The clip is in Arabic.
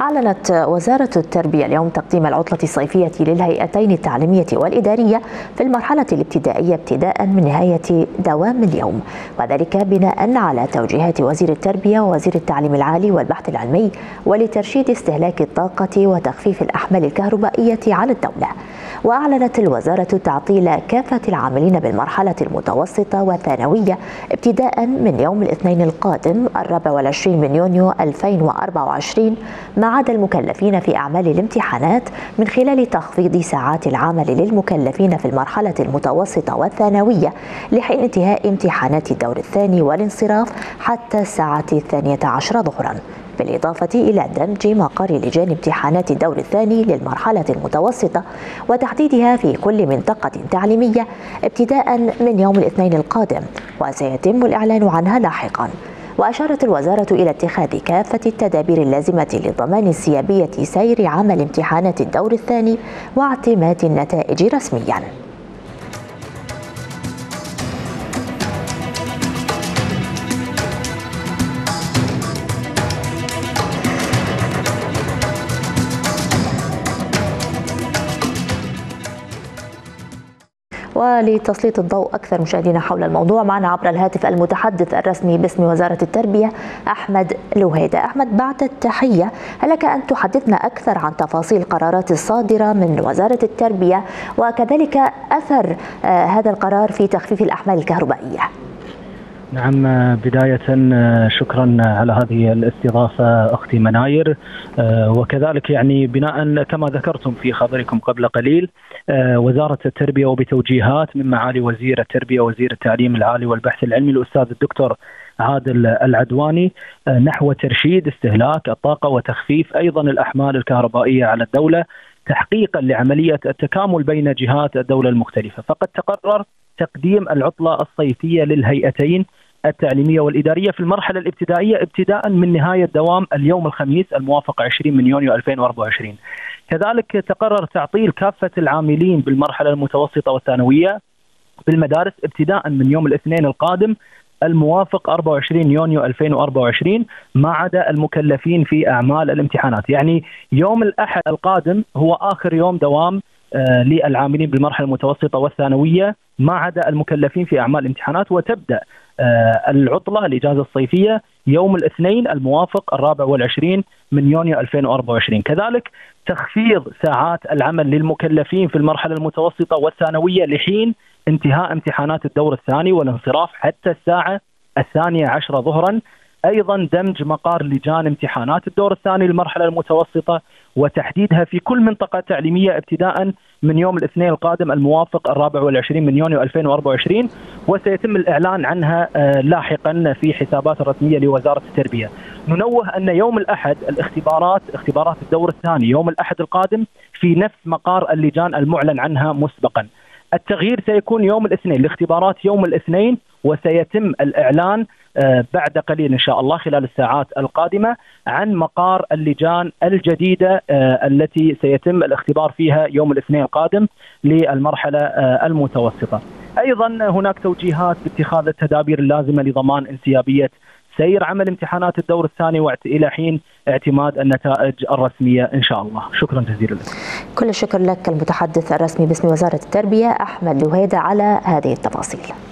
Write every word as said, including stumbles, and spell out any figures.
أعلنت وزارة التربية اليوم تقديم العطلة الصيفية للهيئتين التعليمية والإدارية في المرحلة الابتدائية ابتداء من نهاية دوام اليوم، وذلك بناء على توجيهات وزير التربية ووزير التعليم العالي والبحث العلمي ولترشيد استهلاك الطاقة وتخفيف الأحمال الكهربائية على الدولة. وأعلنت الوزارة تعطيل كافة العاملين بالمرحلة المتوسطة والثانوية ابتداء من يوم الاثنين القادم الرابع والعشرين من يونيو ألفين وأربعة وعشرين، ما عدا المكلفين في أعمال الامتحانات، من خلال تخفيض ساعات العمل للمكلفين في المرحلة المتوسطة والثانوية لحين انتهاء امتحانات الدور الثاني والانصراف حتى الساعة الثانية عشرة ظهرا، بالإضافة إلى دمج مقر لجان امتحانات الدور الثاني للمرحلة المتوسطة وتحديدها في كل منطقة تعليمية ابتداء من يوم الاثنين القادم، وسيتم الإعلان عنها لاحقا. وأشارت الوزارة إلى اتخاذ كافة التدابير اللازمة لضمان انسيابية سير عمل امتحانات الدور الثاني واعتماد النتائج رسميا. ولتسليط الضوء أكثر مشاهدينا حول الموضوع معنا عبر الهاتف المتحدث الرسمي باسم وزارة التربية أحمد الوهيدة. أحمد، بعد التحية، هل لك أن تحدثنا أكثر عن تفاصيل القرارات الصادرة من وزارة التربية وكذلك أثر هذا القرار في تخفيف الأحمال الكهربائية؟ نعم، بداية شكرا على هذه الاستضافة أختي مناير، وكذلك يعني بناء كما ذكرتم في خبركم قبل قليل، وزارة التربية وبتوجيهات من معالي وزير التربية وزير التعليم العالي والبحث العلمي الأستاذ الدكتور عادل العدواني نحو ترشيد استهلاك الطاقة وتخفيف أيضا الأحمال الكهربائية على الدولة، تحقيقا لعملية التكامل بين جهات الدولة المختلفة. فقد تقرر تقديم العطلة الصيفية للهيئتين التعليمية والإدارية في المرحلة الابتدائية ابتداء من نهاية دوام اليوم الخميس الموافق عشرين من يونيو ألفين وأربعة وعشرين. كذلك تقرر تعطيل كافة العاملين بالمرحلة المتوسطة والثانوية بالمدارس ابتداء من يوم الاثنين القادم الموافق أربعة وعشرين يونيو ألفين وأربعة وعشرين، ما عدا المكلفين في أعمال الامتحانات. يعني يوم الأحد القادم هو آخر يوم دوام آه للعاملين بالمرحلة المتوسطة والثانوية، ما عدا المكلفين في أعمال الامتحانات، وتبدأ آه العطلة الإجازة الصيفية يوم الاثنين الموافق الرابع والعشرين من يونيو ألفين وأربعة وعشرين. كذلك تخفيض ساعات العمل للمكلفين في المرحلة المتوسطة والثانوية لحين انتهاء امتحانات الدور الثاني والانصراف حتى الساعة الثانية عشرة ظهرا. أيضا دمج مقار لجان امتحانات الدور الثاني للمرحلة المتوسطة وتحديدها في كل منطقة تعليمية ابتداء من يوم الاثنين القادم الموافق الرابع والعشرين من يونيو ألفين وأربعة وعشرين، وسيتم الإعلان عنها لاحقا في حسابات الرسمية لوزارة التربية. ننوه أن يوم الأحد الاختبارات اختبارات الدور الثاني يوم الأحد القادم في نفس مقار اللجان المعلن عنها مسبقا. التغيير سيكون يوم الاثنين، الاختبارات يوم الاثنين، وسيتم الإعلان بعد قليل إن شاء الله خلال الساعات القادمة عن مقار اللجان الجديدة التي سيتم الاختبار فيها يوم الاثنين القادم للمرحلة المتوسطة. أيضا هناك توجيهات باتخاذ التدابير اللازمة لضمان انسيابية سير عمل امتحانات الدور الثاني إلى حين اعتماد النتائج الرسمية إن شاء الله. شكرا جزيلا لك. كل الشكر لك المتحدث الرسمي باسم وزارة التربية أحمد الوهيدة على هذه التفاصيل.